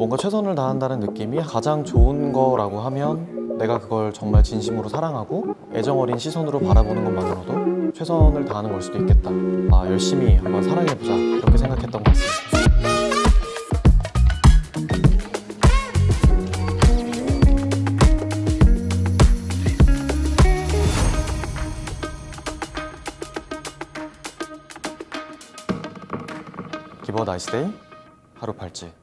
뭔가 최선을 다한다는 느낌이 가장 좋은 거라고 하면 내가 그걸 정말 진심으로 사랑하고 애정 어린 시선으로 바라보는 것만으로도 최선을 다하는 걸 수도 있겠다. 아, 열심히 한번 사랑해보자, 이렇게 생각했던 것 같습니다. Give a nice day, 하루팔찌.